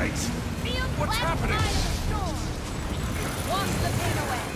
Thanks. What's happening? Wash the pain away.